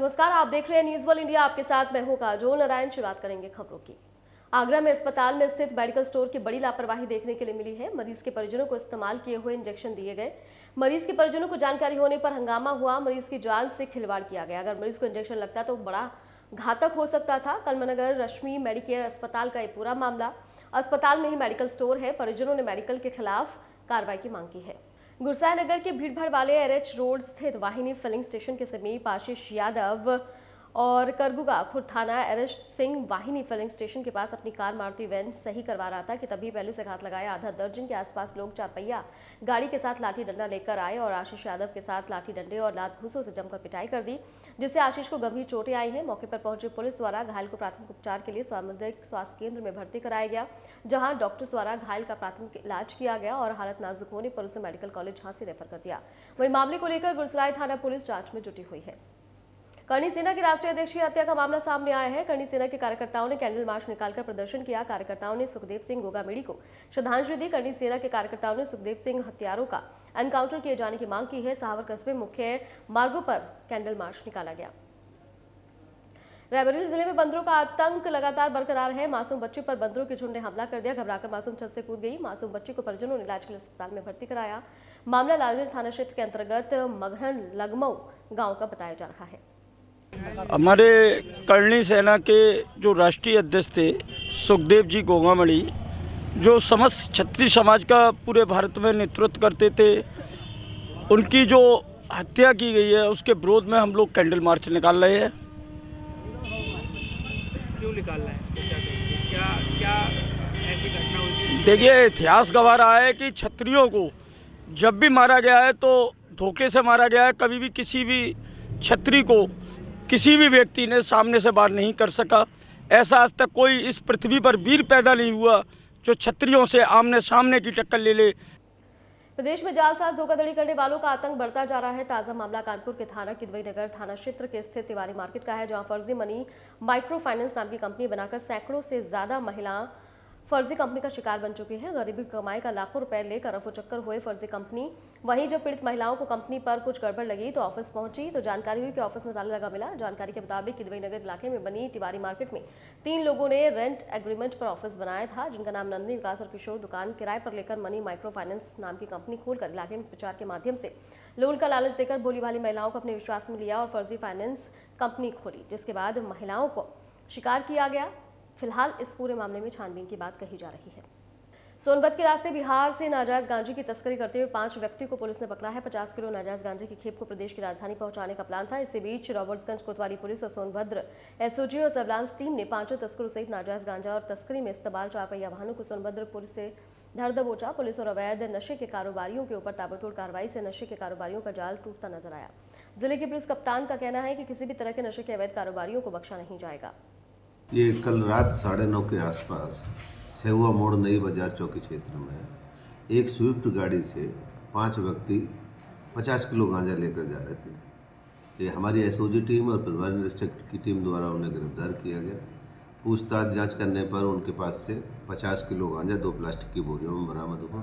नमस्कार, आप देख रहे हैं न्यूज वन इंडिया। आपके साथ मैं हूं काजोल नारायण। शुरुआत करेंगे खबरों की। आगरा में अस्पताल में स्थित मेडिकल स्टोर की बड़ी लापरवाही देखने के लिए मिली है। मरीज के परिजनों को इस्तेमाल किए हुए इंजेक्शन दिए गए। मरीज के परिजनों को जानकारी होने पर हंगामा हुआ। मरीज की जान से खिलवाड़ किया गया। अगर मरीज को इंजेक्शन लगता तो बड़ा घातक हो सकता था। कल्मा रश्मि मेडिकेयर अस्पताल का ये पूरा मामला। अस्पताल में ही मेडिकल स्टोर है। परिजनों ने मेडिकल के खिलाफ कार्रवाई की मांग की है। गुरसराय नगर के भीड़भाड़ वाले एरएच रोड्स स्थित वाहिनी फिलिंग स्टेशन के समीप आशीष यादव और करबुगा खुर्द थाना एरएच सिंह वाहिनी फिलिंग स्टेशन के पास अपनी कार मारुति वैन सही करवा रहा था कि तभी पहले से घात लगाया आधा दर्जन के आसपास लोग चारपहिया गाड़ी के साथ लाठी डंडा लेकर आए और आशीष यादव के साथ लाठी डंडे और लात घूसों से जमकर पिटाई कर दी, जिससे आशीष को गंभीर चोटें आई हैं। मौके पर पहुंचे पुलिस द्वारा घायल को प्राथमिक उपचार के लिए सामुदायिक स्वास्थ्य केंद्र में भर्ती कराया गया, जहां डॉक्टर्स द्वारा घायल का प्राथमिक इलाज किया गया और हालत नाजुक होने पर उसे मेडिकल कॉलेज झांसी रेफर कर दिया। वहीं मामले को लेकर गुरसराय थाना पुलिस जाँच में जुटी हुई है। कर्णी सेना के राष्ट्रीय अध्यक्ष की हत्या का मामला सामने आया है। कर्णी सेना के कार्यकर्ताओं ने कैंडल मार्च निकालकर प्रदर्शन किया। कार्यकर्ताओं ने सुखदेव सिंह गोगामेड़ी को श्रद्धांजलि दी। कर्णी सेना के कार्यकर्ताओं ने सुखदेव सिंह हत्यारों का एनकाउंटर किए जाने की मांग की है। सावर कस्बे मुख्य मार्गों पर कैंडल मार्च निकाला गया। रायबरेली जिले में बंदरों का आतंक लगातार बरकरार है। मासूम बच्चे पर बंदरों के झुंड ने हमला कर दिया। घबराकर मासूम छत से कूद गई। मासूम बच्ची को परिजनों ने इलाज के लिए अस्पताल में भर्ती कराया। मामला लालगंज थाना क्षेत्र के अंतर्गत मघरन लगमऊ गाँव का बताया जा रहा है। हमारे करणी सेना के जो राष्ट्रीय अध्यक्ष थे सुखदेव जी गोगामेड़ी, जो समस्त क्षत्रिय समाज का पूरे भारत में नेतृत्व करते थे, उनकी जो हत्या की गई है उसके विरोध में हम लोग कैंडल मार्च निकाल रहे हैं। क्यों निकाल रहे हैं? क्या क्या ऐसी घटना हुई? देखिए, इतिहास गवाह रहा है कि क्षत्रियों को जब भी मारा गया है तो धोखे से मारा गया है। कभी भी किसी भी क्षत्रिय को किसी भी व्यक्ति ने सामने से बात नहीं कर सका। ऐसा आज तक कोई इस पृथ्वी पर वीर पैदा नहीं हुआ जो क्षत्रियों से आमने सामने की टक्कर ले ले। प्रदेश में जालसाज धोखाधड़ी करने वालों का आतंक बढ़ता जा रहा है। ताज़ा मामला कानपुर के थाना किदवई नगर थाना क्षेत्र के स्थित तिवारी मार्केट का है, जहां फर्जी मनी माइक्रो फाइनेंस नाम की कंपनी बनाकर सैकड़ों से ज्यादा महिलाएं फर्जी कंपनी का शिकार बन चुकी है। गरीबी कमाई का लाखों रुपए लेकर रफू चक्कर हुए फर्जी कंपनी। वहीं जब पीड़ित महिलाओं को कंपनी पर कुछ गड़बड़ लगी तो ऑफिस पहुंची तो जानकारी हुई कि ऑफिस में ताला लगा मिला। जानकारी के मुताबिक किदवई नगर इलाके में बनी तिवारी मार्केट में 3 लोगों ने रेंट एग्रीमेंट पर ऑफिस बनाया था, जिनका नाम नंदनी, विकास और किशोर। दुकान किराए पर लेकर मनी माइक्रो फाइनेंस नाम की कंपनी खोलकर इलाके में प्रचार के माध्यम से लोन का लालच देकर भोली भाली महिलाओं को अपने विश्वास में लिया और फर्जी फाइनेंस कंपनी खोली, जिसके बाद महिलाओं को शिकार किया गया। फिलहाल इस पूरे मामले में छानबीन की बात कही जा रही है। सोनभद्र के रास्ते बिहार से नाजायज गांजे की तस्करी करते हुए 5 व्यक्तियों को पुलिस ने पकड़ा है। 50 किलो नाजायज गांजे की खेप को प्रदेश की राजधानी पहुंचाने का प्लान था। इसी बीच रॉबर्ट्सगंज कोतवाली पुलिस और सोनभद्र एसओजी और सर्विलांस टीम ने 5 तस्करों सहित नाजायज गांजा और तस्करी में इस्तेमाल 4 पहिया वाहनों को सोनभद्र पुलिस से धर दबोचा। पुलिस और अवैध नशे के कारोबारियों के ऊपर ताबड़तोड़ कार्रवाई से नशे के कारोबारियों का जाल टूटता नजर आया। जिले के पुलिस कप्तान का कहना है कि किसी भी तरह के नशे के अवैध कारोबारियों को बख्शा नहीं जाएगा। ये कल रात 9:30 के आसपास सेवा मोड़ नई बाजार चौकी क्षेत्र में एक स्विफ्ट गाड़ी से 5 व्यक्ति 50 किलो गांजा लेकर जा रहे थे। ये हमारी एसओजी टीम और परिवहन निरीक्षक की टीम द्वारा उन्हें गिरफ्तार किया गया। पूछताछ जांच करने पर उनके पास से 50 किलो गांजा 2 प्लास्टिक की बोरियों में बरामद हुआ।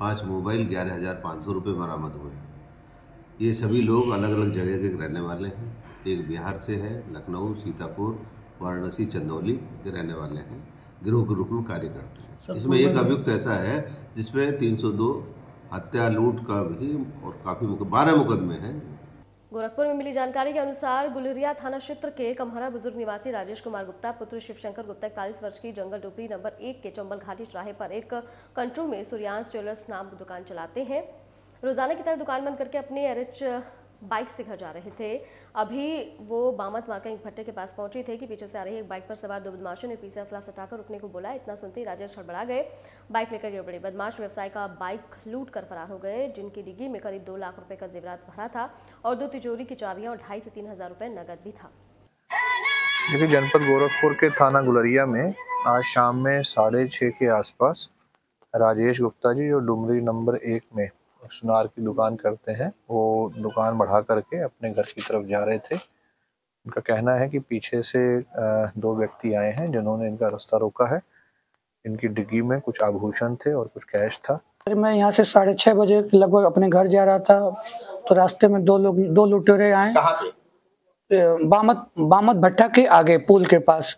5 मोबाइल 11,500 रुपये बरामद हुए हैं। ये सभी लोग अलग अलग जगह के रहने वाले हैं। एक बिहार से है, लखनऊ, सीतापुर, वाराणसी, चंदौली के रहने वाले हैं। गिरोह के रूप में कार्य करते हैं। इसमें एक अभियुक्त ऐसा है जिसमें 302 हत्या लूट का भी और काफी 12 मुकदमे हैं। गोरखपुर में मिली जानकारी के अनुसार गुलरिया थाना क्षेत्र के कमहरा बुजुर्ग निवासी राजेश कुमार गुप्ता पुत्र शिवशंकर गुप्ता 41 वर्ष की जंगल टोपरी नंबर 1 के चम्बल घाटी चौराहे पर एक कंट्रो में सुरियांश ज्वेलर्स नाम की दुकान चलाते हैं। रोजाना की तरह दुकान बंद करके अपने एरएच बाइक से घर जा रहे थे। अभी वो बामत भट्टे के पास पहुंचे थे कि पीछे से आ रही एक बाइक पर सवार 2 बदमाशों ने पीछे फला सटाकर रुकने को बोला। इतना सुनते ही राजेश हड़बड़ा गए, बाइक लेकर गिर पड़े। बदमाश व्यवसाय का बाइक लूट कर फरार हो गए, जिनकी डिग्गी में करीब 2 लाख रुपए का जेवरात भरा था और 2 तिजोरी की चाबियां और 2,500 से 3,000 रुपए नकद भी था। देखिए, जनपद गोरखपुर के थाना गुलरिया में आज शाम में 6:30 के आसपास राजेश गुप्ता जी, जो डुमरी नंबर 1 में सुनार की दुकान करते हैं, वो दुकान बढ़ा करके अपने घर की तरफ जा रहे थे। उनका कहना है कि पीछे से 2 व्यक्ति आए हैं जिन्होंने इनका रास्ता रोका है। इनकी डिग्गी में कुछ आभूषण थे और कुछ कैश था। मैं यहाँ से 6:30 बजे लगभग अपने घर जा रहा था तो रास्ते में 2 लोग 2 लुटेरे आए। बामत भट्टा के आगे पुल के पास,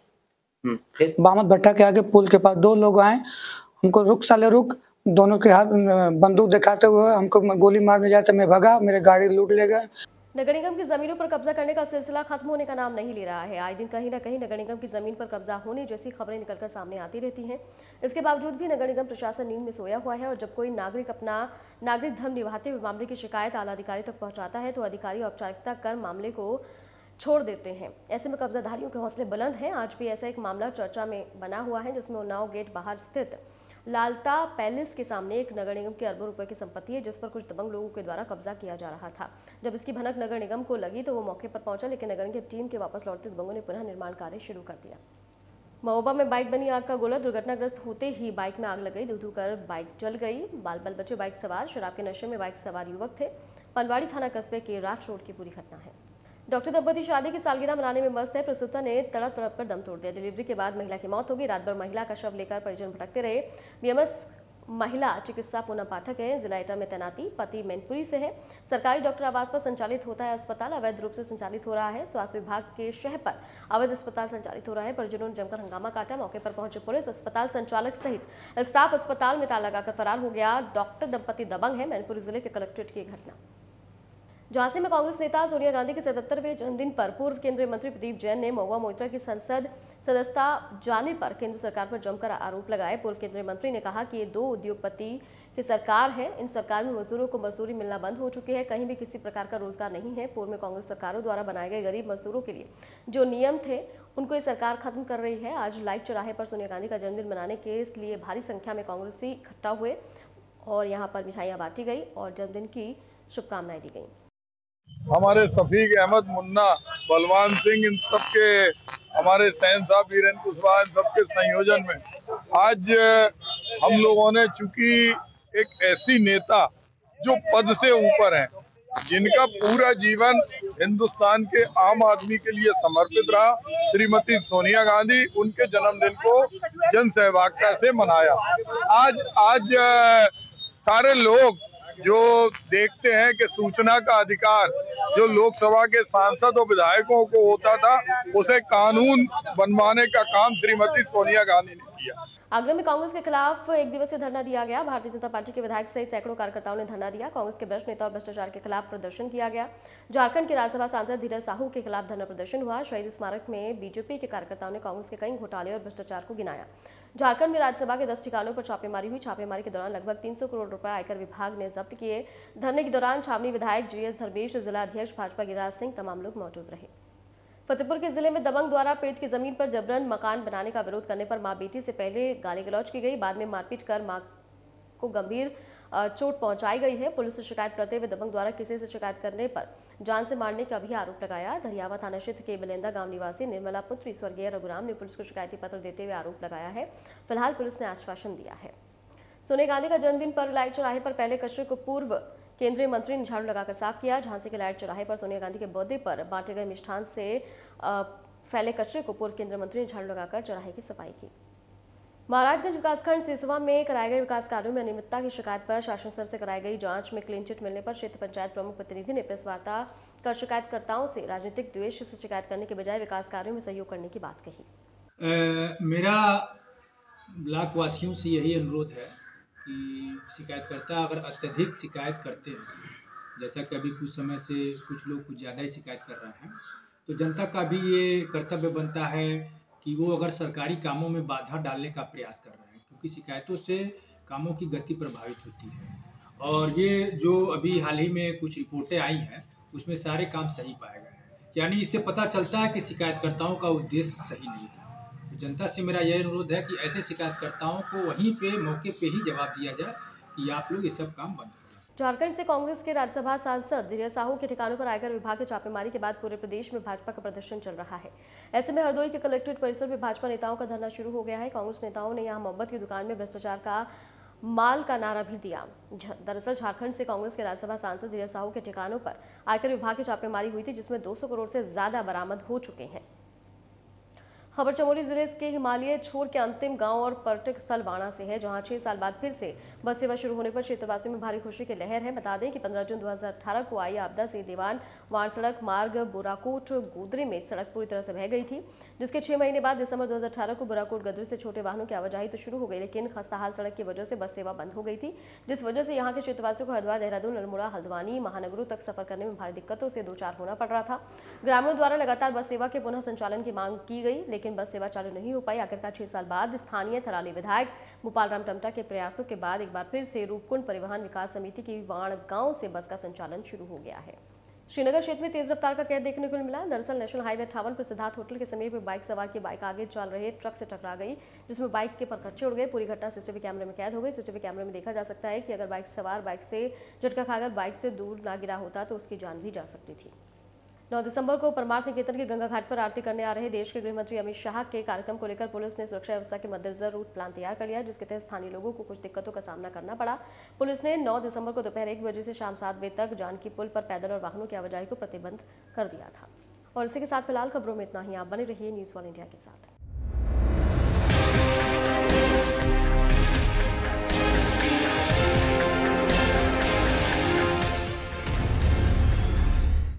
बामत भट्टा के आगे पुल के पास दो लोग आए, हमको रुक साले रुक, दोनों के हाथ बंदूक दिखाते हुए हमको गोली मारने जाते, मैं भगा, मेरे गाड़ी लूट ले गए। नगर निगम की जमीनों पर कब्जा करने का सिलसिला खत्म होने का नाम नहीं ले रहा है। आए दिन कहीं ना कहीं नगर निगम की जमीन पर कब्जा होने जैसी खबरें निकलकर सामने आती रहती हैं। इसके बावजूद भी नगर निगम प्रशासन नींद में सोया हुआ है और जब कोई नागरिक अपना नागरिक धर्म निभाते हुए मामले की शिकायत आला अधिकारी तक पहुंचाता है तो अधिकारी औपचारिकता कर मामले को छोड़ देते हैं। ऐसे में कब्जाधारियों के हौसले बुलंद हैं। आज भी ऐसा एक मामला चर्चा में बना हुआ है जिसमें 9 गेट बाहर स्थित लालता पैलेस के सामने एक नगर निगम की अरबों रुपए की संपत्ति है जिस पर कुछ दबंग लोगों के द्वारा कब्जा किया जा रहा था। जब इसकी भनक नगर निगम को लगी तो वो मौके पर पहुंचा, लेकिन नगर निगम टीम के वापस लौटते दबंगों ने पुनः निर्माण कार्य शुरू कर दिया। महोबा में बाइक बनी आग का गोला, दुर्घटनाग्रस्त होते ही बाइक में आग लग गई, धू कर बाइक जल गई। बाल बच्चे बाइक सवार, शराब के नशे में बाइक सवार युवक थे। पलवाड़ी थाना कस्बे के रांच रोड की पूरी घटना है। डॉक्टर दंपति शादी की सालगिरह मनाने में मस्त है। प्रसूता ने तड़प तड़प कर दम तोड़ दिया। डिलीवरी के बाद महिला की मौत हो गई। रात भर महिला का शव लेकर परिजन भटकते रहे। बीएमएस महिला चिकित्सा पूनम पाठक है, जिला एटा में तैनाती, पति मैनपुरी से है। सरकारी डॉक्टर आवास पर संचालित होता है अस्पताल, अवैध रूप से संचालित हो रहा है। स्वास्थ्य विभाग के शह पर अवैध अस्पताल संचालित हो रहा है। परिजनों ने जमकर हंगामा काटा। मौके पर पहुंचे पुलिस, अस्पताल संचालक सहित स्टाफ अस्पताल में ताला लगाकर फरार हो गया। डॉक्टर दंपति दबंग है। मैनपुरी जिले के कलेक्ट्रेट की घटना। झांसी में कांग्रेस नेता सोनिया गांधी के 77वें जन्मदिन पर पूर्व केंद्रीय मंत्री प्रदीप जैन ने महुआ मोइत्रा की संसद सदस्यता जाने पर केंद्र सरकार पर जमकर आरोप लगाए। पूर्व केंद्रीय मंत्री ने कहा कि ये दो उद्योगपति की सरकार है, इन सरकार में मजदूरों को मजदूरी मिलना बंद हो चुकी है, कहीं भी किसी प्रकार का रोजगार नहीं है। पूर्व में कांग्रेस सरकारों द्वारा बनाए गए गरीब मजदूरों के लिए जो नियम थे उनको ये सरकार खत्म कर रही है। आज लाइट चौराहे पर सोनिया गांधी का जन्मदिन मनाने के लिए भारी संख्या में कांग्रेसी इकट्ठा हुए और यहाँ पर मिठाइयाँ बांटी गई और जन्मदिन की शुभकामनाएं दी गई। हमारे सफीक अहमद, मुन्ना बलवान सिंह, इन सब के हमारे सैन साहब वीरन कुशवाहा, इन सबके संयोजन में आज हम लोगों ने चूंकि एक ऐसी नेता जो पद से ऊपर हैं, जिनका पूरा जीवन हिंदुस्तान के आम आदमी के लिए समर्पित रहा, श्रीमती सोनिया गांधी, उनके जन्मदिन को जन सहभागिता से मनाया। आज सारे लोग जो देखते हैं कि सूचना का अधिकार जो लोकसभा के सांसद और विधायकों को होता था उसे कानून बनवाने का काम श्रीमती सोनिया गांधी ने किया। आगरा में कांग्रेस के खिलाफ एक दिवसीय धरना दिया गया। भारतीय जनता पार्टी के विधायक सहित सैकड़ों कार्यकर्ताओं ने धरना दिया। कांग्रेस के भ्रष्ट नेता और भ्रष्टाचार के खिलाफ प्रदर्शन किया गया। झारखंड के राज्यसभा सांसद धीरज साहू के खिलाफ धरना प्रदर्शन हुआ। शहीद स्मारक में बीजेपी के कार्यकर्ताओं ने कांग्रेस के कई घोटाले और भ्रष्टाचार को गिनाया। झारखंड में राज्यसभा के 10 ठिकानों पर छापेमारी हुई। छापेमारी के दौरान लगभग 300 करोड़ रुपए आयकर विभाग ने जब्त किए। धरने के दौरान छावनी विधायक जीएस धर्मेश, जिला अध्यक्ष भाजपा गिरिराज सिंह, तमाम लोग मौजूद रहे। फतेहपुर के जिले में दबंग द्वारा पीड़ित की जमीन पर जबरन मकान बनाने का विरोध करने पर मां बेटी से पहले गाली गलौज की गई, बाद में मारपीट कर मां को गंभीर चोट पहुंचाई गई है। पुलिस से शिकायत करते हुए दबंग द्वारा किसी से शिकायत करने पर जान से मारने का भी आरोप लगाया। धरियावा थाना क्षेत्र के बेलेंदा गांव निवासी निर्मला पुत्री स्वर्गीय रघुराम ने पुलिस को शिकायती पत्र देते हुए आरोप लगाया है। फिलहाल पुलिस ने आश्वासन दिया है। सोनिया गांधी का जन्मदिन पर लाइट चौराहे पर पहले कचरे को पूर्व केंद्रीय मंत्री ने झाड़ू लगाकर साफ किया। झांसी के लाइट चौराहे पर सोनिया गांधी के बर्थडे पर बांटे गए मिष्ठान से फैले कचरे को पूर्व केंद्रीय मंत्री ने झाड़ू लगाकर चौराहे की सफाई की। महाराजगंज विकासखंड सिसवा में कराए गए विकास कार्यों में अनियमितता की शिकायत पर शासन स्तर से कराई गई जांच में क्लीन चिट मिलने पर क्षेत्र पंचायत प्रमुख प्रतिनिधि ने प्रेस वार्ता कर शिकायतकर्ताओं से राजनीतिक द्वेष से शिकायत करने के बजाय विकास कार्यों में सहयोग करने की बात कही। मेरा ब्लॉक वासियों से यही अनुरोध है कि शिकायतकर्ता अगर अत्यधिक शिकायत करते हैं, जैसा कि अभी कुछ समय से कुछ लोग कुछ ज़्यादा ही शिकायत कर रहे हैं, तो जनता का भी ये कर्तव्य बनता है कि वो अगर सरकारी कामों में बाधा डालने का प्रयास कर रहे हैं, क्योंकि शिकायतों से कामों की गति प्रभावित होती है। और ये जो अभी हाल ही में कुछ रिपोर्टें आई हैं उसमें सारे काम सही पाए गए हैं, यानी इससे पता चलता है कि शिकायतकर्ताओं का उद्देश्य सही नहीं था। तो जनता से मेरा यह अनुरोध है कि ऐसे शिकायतकर्ताओं को वहीं पर मौके पर ही जवाब दिया जाए कि आप लोग ये सब काम बंद करें। झारखंड से कांग्रेस के राज्यसभा सांसद धीरज साहू के ठिकानों पर आयकर विभाग की छापेमारी के बाद पूरे प्रदेश में भाजपा का प्रदर्शन चल रहा है। ऐसे में हरदोई के कलेक्ट्रेट परिसर में भाजपा नेताओं का धरना शुरू हो गया है। कांग्रेस नेताओं ने यहां मोहब्बत की दुकान में भ्रष्टाचार का माल का नारा भी दिया। दरअसल झारखंड से कांग्रेस के राज्यसभा सांसद धीरज साहू के ठिकानों पर आयकर विभाग की छापेमारी हुई थी, जिसमें 200 करोड़ से ज्यादा बरामद हो चुके हैं। खबर चमोली जिले के हिमालय छोर के अंतिम गांव और पर्यटक स्थल वाणा से है, जहां 6 साल बाद फिर से बस सेवा शुरू होने पर क्षेत्रवासियों में भारी खुशी की लहर है। बता दें कि 15 जून 2018 को आई आपदा से देवान वाण सड़क मार्ग बुराकोट गोदरी में सड़क पूरी तरह से बह गई थी, जिसके 6 महीने बाद दिसंबर 2018 को बुराकोट गोदरी से छोटे वाहनों की आवाजाही तो शुरू हो गई, लेकिन खस्ताहाल सड़क की वजह से बस सेवा बंद हो गई थी, जिस वजह से यहाँ के क्षेत्रवासियों को हरिद्वार, देहरादून, अल्मोड़ा, हल्द्वानी महानगरों तक सफर करने में भारी दिक्कतों से दो चार होना पड़ रहा था। ग्रामीणों द्वारा लगातार बस सेवा के पुनः संचालन की मांग की गई, लेकिन बस सेवा चालू नहीं हो पाई। आखिरकार 6 साल बाद स्थानीय थराली विधायक भोपाल राम टमटा के प्रयासों के बाद एक बार फिर से रूपकुंड परिवहन विकास समिति की वाण गांव से बस का संचालन शुरू हो गया है। श्रीनगर क्षेत्र में तेज रफ्तार का कहर देखने को मिला। दरअसल नेशनल हाईवे 58 पर सिद्धार्थ होटल के समीप बाइक सवार की बाइक आगे चल रहे ट्रक से टकरा गई, जिसमें बाइक के परखच्चे उड़ गए। पूरी घटना सीसीटीवी कैमरे में कैद हो गई। सीसीटीवी कैमरे में देखा जा सकता है कि अगर बाइक सवार बाइक से झटका खाकर बाइक से दूर ना गिरा होता तो उसकी जान भी जा सकती थी। 9 दिसंबर को परमार्थ निकेतन के गंगा घाट पर आरती करने आ रहे देश के गृहमंत्री अमित शाह के कार्यक्रम को लेकर पुलिस ने सुरक्षा व्यवस्था के मद्देनजर रूट प्लान तैयार कर लिया, जिसके तहत स्थानीय लोगों को कुछ दिक्कतों का सामना करना पड़ा। पुलिस ने 9 दिसंबर को दोपहर 1 बजे से शाम 7 बजे तक जानकी पुल पर पैदल और वाहनों की आवाजाही को प्रतिबंध कर दिया था। और इसी के साथ फिलहाल खबरों में इतना ही। आप बने रहिए न्यूज वन इंडिया के साथ।